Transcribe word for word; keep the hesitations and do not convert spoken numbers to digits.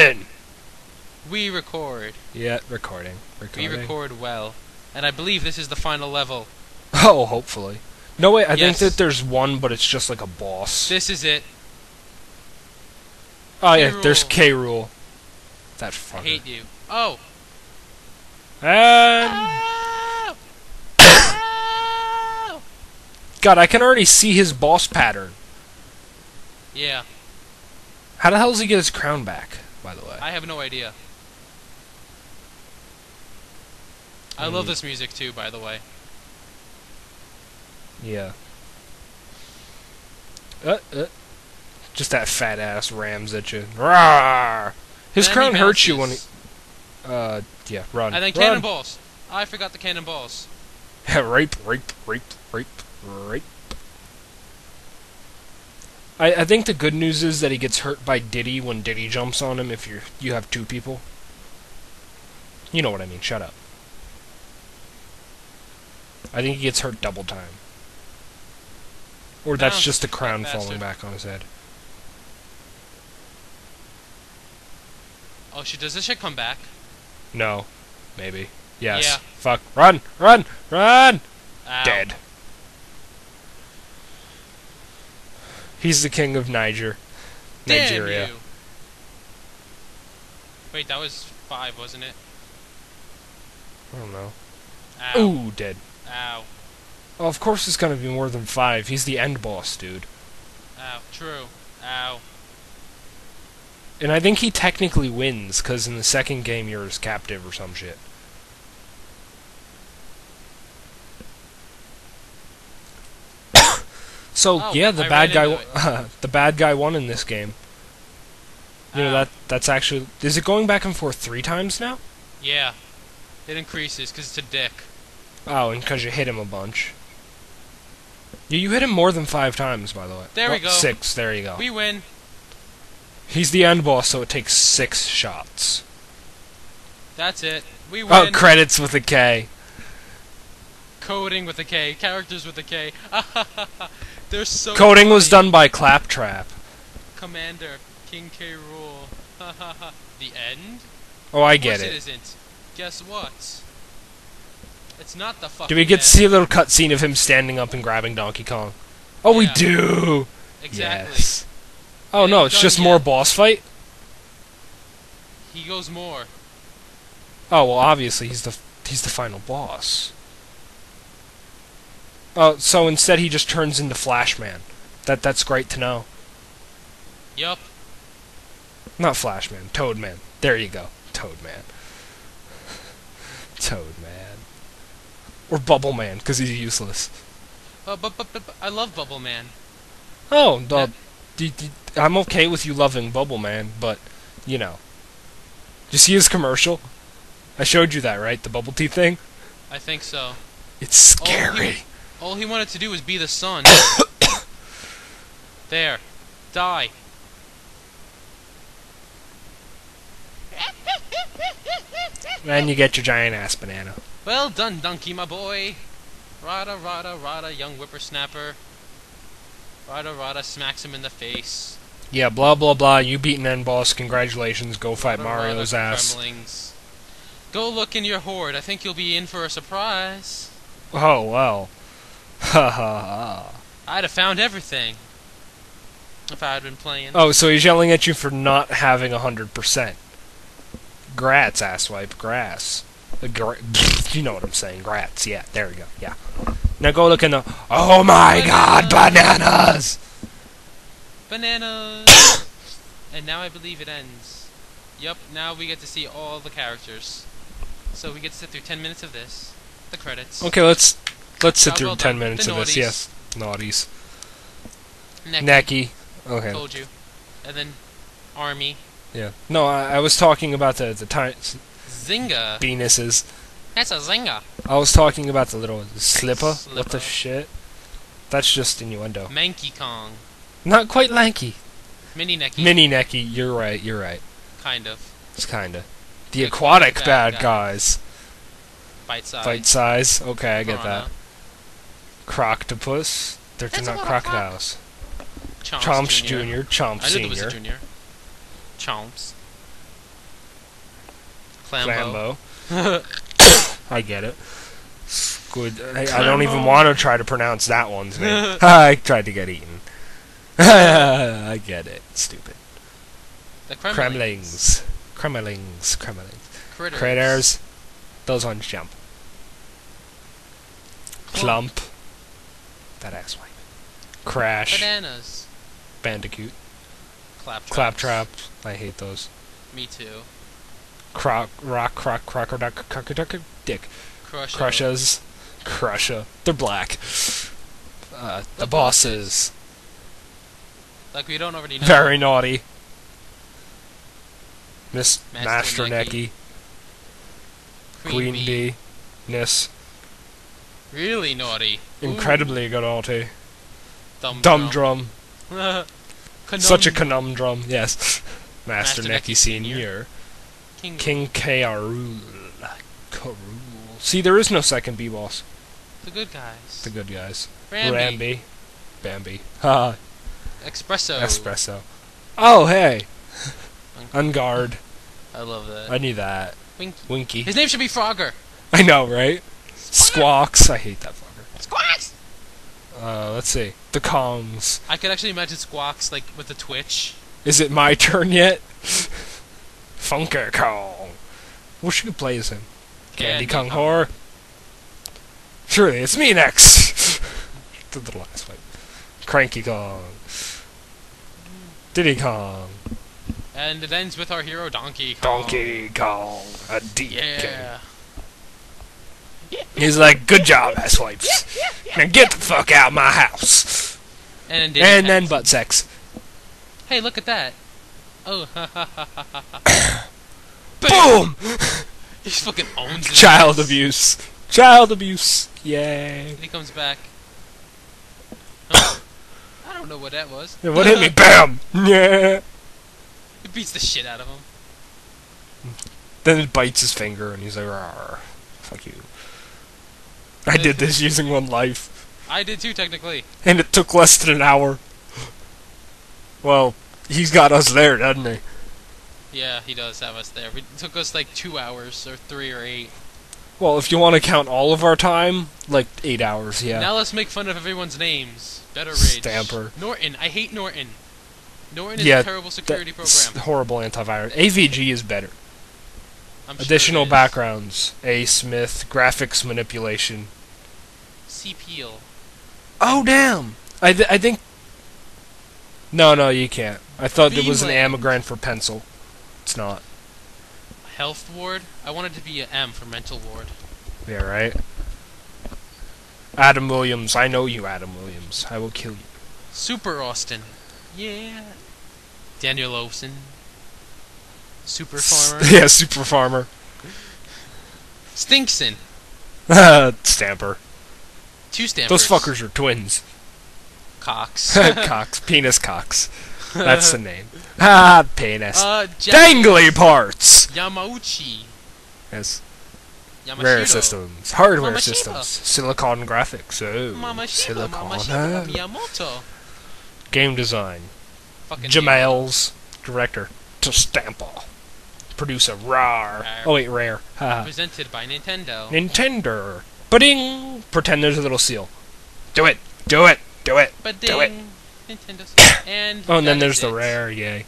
Ten. We record. Yeah, recording. recording. We record well. And I believe this is the final level. Oh, hopefully. No, wait, I yes. think that there's one, but it's just like a boss. This is it. Oh, K-Rool. Yeah, there's K-Rool. That fucker. I hate you. Oh. And... Ah! Ah! God, I can already see his boss pattern. Yeah. How the hell does he get his crown back, by the way? I have no idea. I mm. love this music, too, by the way. Yeah. Uh, uh. Just that fat-ass rams at you. Rawr! His crown hurts you when he... Uh, yeah, run. And then run. Cannonballs. I forgot the cannonballs. Yeah, rape, rape, rape, rape, rape. I, I think the good news is that he gets hurt by Diddy when Diddy jumps on him if you you have two people. You know what I mean. Shut up. I think he gets hurt double time. Or that's no, just the crown falling back on his head. Oh, shit, does this shit come back? No. Maybe. Yes. Yeah. Fuck. Run! Run! Run! Ow. Dead. He's the king of Niger. Damn Nigeria. You. Wait, that was five, wasn't it? I don't know. Ow. Ooh, dead. Ow. Oh, of course it's gonna be more than five. He's the end boss, dude. Ow. True. Ow. And I think he technically wins, because in the second game you're his captive or some shit. So, oh, yeah, the I bad guy uh, the bad guy won in this game. You uh, know, that that's actually... Is it going back and forth three times now? Yeah. It increases, because it's a dick. Oh, and because you hit him a bunch. You, you hit him more than five times, by the way. There oh, we go. Six, there you go. We win. He's the end boss, so it takes six shots. That's it. We win. Oh, credits with a K. Coding with a K. Characters with a K. They're so Coding funny. Was done by Claptrap. Commander, King K-Rool. The end? Oh, I get it. It isn't. Guess what? It's not the fucking Do we get end. To see a little cutscene of him standing up and grabbing Donkey Kong? Oh, yeah. We do! Exactly. Yes. Oh no, it's just yet. More boss fight? He goes more. Oh, well obviously he's the he's the final boss. Oh, so instead he just turns into Flashman. That that's great to know. Yup. Not Flashman, Toadman. There you go. Toadman. Toadman. Or Bubbleman, cuz he's useless. Uh, but, but, but, but I love Bubbleman. Oh, the I'm okay with you loving Bubble Man, but, you know. Did you see his commercial? I showed you that, right? The bubble tea thing? I think so. It's scary. All he, all he wanted to do was be the sun. There. Die. Then you get your giant ass banana. Well done, Donkey, my boy. Rada, rada, rada, young whippersnapper. Rada Rada smacks him in the face. Yeah, blah blah blah. You beat an end boss. Congratulations. Go fight Rada, Mario's Rada, ass. Kremlings. Go look in your hoard. I think you'll be in for a surprise. Oh well. Ha ha ha. I'd have found everything if I had been playing. Oh, so he's yelling at you for not having a hundred percent. Grats, asswipe. Grass. Gra you know what I'm saying? Grats. Yeah. There we go. Yeah. Now go look in the... Oh my god, bananas! Bananas! And now I believe it ends. Yup, now we get to see all the characters. So we get to sit through ten minutes of this. The credits. Okay, let's let's sit through ten minutes of this, yes. Naughties. Necky. Okay. Told you. And then... Army. Yeah. No, I, I was talking about the... the time. Zinga. Penises. That's a zinger. I was talking about the little slipper. slipper. What the shit? That's just innuendo. Manky Kong. Not quite lanky. Mini Necky. Mini Necky. You're right. You're right. Kind of. It's kind of. The, the aquatic, aquatic bad, bad guys. Bite size. Bite size. Okay, I get Piranha. That. Croctopus. They're That's not crocodiles. Croc. Chomps, Chomps Junior Junior Chomps Senior. I knew there was a Junior. Chomps. Clambo. Clambo. I get it. Squid. I, I don't even want to try to pronounce that one's name. I tried to get eaten. I get it. Stupid. The Kremlings. Kremlings. Kremlings. Kremlings. Critters. Critters. Those ones jump. Clump. Clump. That ass wipe. Crash. Bananas. Bandicoot. Claptrap. Claptrap. I hate those. Me too. Croc. Rock. Croc. Crocoduck. Crocoduck. Dick. Crusha. Crushas. Crusha. They're black. Uh, the, the bosses. Like we don't already know. Very naughty. Miss Master, Master Necky. Queen, Queen Bee. Bee. Ness. Really naughty. Incredibly Ooh. naughty. Dumb, Dumb Drum. drum. Such a conundrum, yes. Master, Master Necky Senior. King, King K-Rool. K-Rool. See, there is no second B-boss. The good guys. The good guys. Rambi. Rambi. Bambi. Ha. Expresso. Espresso. Oh, hey. Enguarde. I love that. I knew that. Winky. Winky. His name should be Frogger. I know, right? Squawks. Squawks. I hate that fucker. Squawks! Uh, let's see. The Kongs. I could actually imagine Squawks, like, with a twitch. Is it my turn yet? Funky Kong. Wish you could play as him. Candy, Candy Kong, Kong horror. Surely it's me next! Did the last one. Cranky Kong. Diddy Kong. And it ends with our hero, Donkey Kong. Donkey Kong. A D K. Yeah. He's like, good job, asswipes. Yeah, yeah, yeah, now get yeah. the fuck out of my house. And, and then butt sex. Hey, look at that. Oh, ha ha ha ha ha. Boom! He fucking owns it. Child ass. abuse. Child abuse. Yay. And he comes back. Oh. I don't know what that was. Yeah, what hit me? Bam! Yeah. It beats the shit out of him. Then it bites his finger and he's like, rawr. Fuck you. I did this using one life. I did too, technically. And it took less than an hour. Well, he's got us there, doesn't he? Yeah, he does have us there. It took us like two hours, or three or eight. Well, if you want to count all of our time, like eight hours, yeah. Now let's make fun of everyone's names. Better Rage. Stamper. Norton. I hate Norton. Norton is yeah, a terrible security program. Horrible antivirus. A V G is better. I'm Additional sure backgrounds. A. Smith. Graphics manipulation. C. Peel. Oh, damn! I, th I think... No, no, you can't. I thought Beam there was an amogrand for pencil. It's not. Health ward? I wanted to be an M for mental ward. Yeah, right? Adam Williams. I know you, Adam Williams. I will kill you. Super Austin. Yeah. Daniel Olsen. Super Farmer. Yeah, Super Farmer. Stinkson. Stamper. Two Stampers. Those fuckers are twins. Cox. Cox. Penis Cox. That's the name. Ah, penis. Uh, Dangly parts. Yamauchi. Yes. Yamashiro. Rare systems. Hardware Mamashita. systems. Silicon graphics. Oh. Mamashita. Mamashita. Miyamoto. Game design. Fucking Jamales. Director. To Stample. Producer, rawr. Oh wait, Rare. Ha. Presented by Nintendo. Nintendo. Ba-ding! Pretend there's a little seal. Do it! Do it! Do it! Ba-ding! Do it! Nintendo seal. And oh, and then there's it. the Rare, yay.